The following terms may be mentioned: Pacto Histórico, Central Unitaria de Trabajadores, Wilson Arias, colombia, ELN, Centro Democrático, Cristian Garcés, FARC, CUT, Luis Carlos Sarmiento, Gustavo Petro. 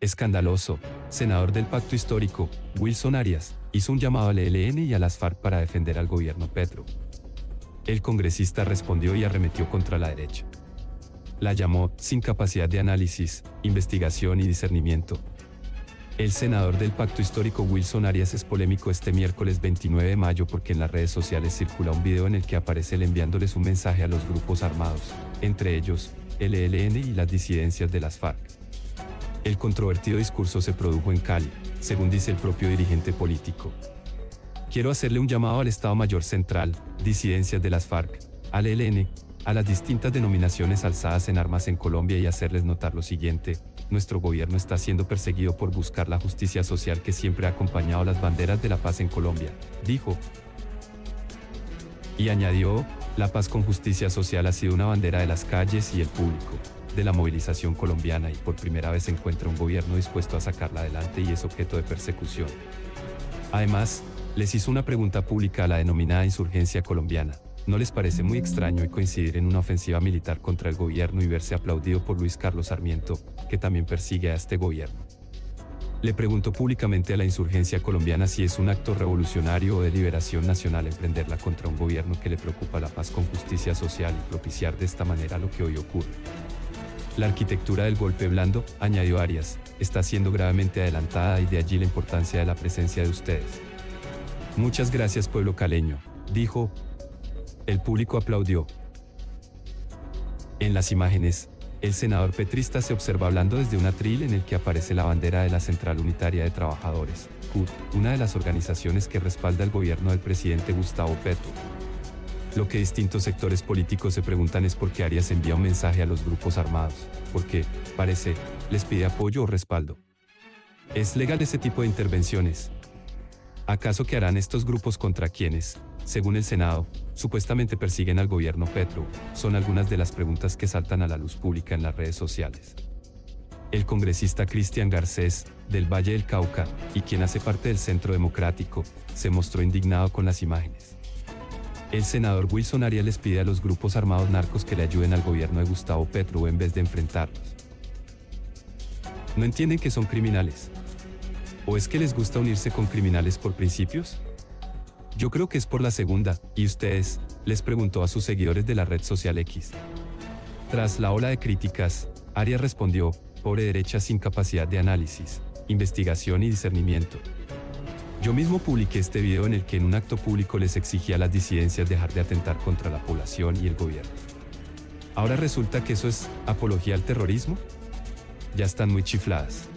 escandaloso, senador del Pacto Histórico, Wilson Arias, hizo un llamado al ELN y a las FARC para defender al gobierno Petro. El congresista respondió y arremetió contra la derecha. La llamó, sin capacidad de análisis, investigación y discernimiento. El senador del Pacto Histórico Wilson Arias es polémico este miércoles 29 de mayo porque en las redes sociales circula un video en el que aparece él enviándoles un mensaje a los grupos armados, entre ellos, el ELN y las disidencias de las FARC. El controvertido discurso se produjo en Cali, según dice el propio dirigente político. Quiero hacerle un llamado al Estado Mayor Central, disidencias de las FARC, al ELN, a las distintas denominaciones alzadas en armas en Colombia y hacerles notar lo siguiente: nuestro gobierno está siendo perseguido por buscar la justicia social que siempre ha acompañado las banderas de la paz en Colombia, dijo. Y añadió, la paz con justicia social ha sido una bandera de las calles y el público, de la movilización colombiana, y por primera vez se encuentra un gobierno dispuesto a sacarla adelante y es objeto de persecución. Además, les hizo una pregunta pública a la denominada insurgencia colombiana. ¿No les parece muy extraño y coincidir en una ofensiva militar contra el gobierno y verse aplaudido por Luis Carlos Sarmiento, que también persigue a este gobierno? Le preguntó públicamente a la insurgencia colombiana si es un acto revolucionario o de liberación nacional emprenderla contra un gobierno que le preocupa la paz con justicia social y propiciar de esta manera lo que hoy ocurre. La arquitectura del golpe blando, añadió Arias, está siendo gravemente adelantada y de allí la importancia de la presencia de ustedes. Muchas gracias, pueblo caleño, dijo. El público aplaudió. En las imágenes, el senador petrista se observa hablando desde un atril en el que aparece la bandera de la Central Unitaria de Trabajadores, CUT, una de las organizaciones que respalda el gobierno del presidente Gustavo Petro. Lo que distintos sectores políticos se preguntan es por qué Arias envía un mensaje a los grupos armados, porque, parece, les pide apoyo o respaldo. ¿Es legal ese tipo de intervenciones? ¿Acaso qué harán estos grupos contra quienes, según el Senado, supuestamente persiguen al gobierno Petro? Son algunas de las preguntas que saltan a la luz pública en las redes sociales. El congresista Cristian Garcés, del Valle del Cauca, y quien hace parte del Centro Democrático, se mostró indignado con las imágenes. El senador Wilson Arias les pide a los grupos armados narcos que le ayuden al gobierno de Gustavo Petro en vez de enfrentarlos. ¿No entienden que son criminales? ¿O es que les gusta unirse con criminales por principios? Yo creo que es por la segunda. ¿Y ustedes?, les preguntó a sus seguidores de la red social X. Tras la ola de críticas, Arias respondió, pobre derecha sin capacidad de análisis, investigación y discernimiento. Yo mismo publiqué este video en el que en un acto público les exigía a las disidencias dejar de atentar contra la población y el gobierno. ¿Ahora resulta que eso es apología al terrorismo? Ya están muy chifladas.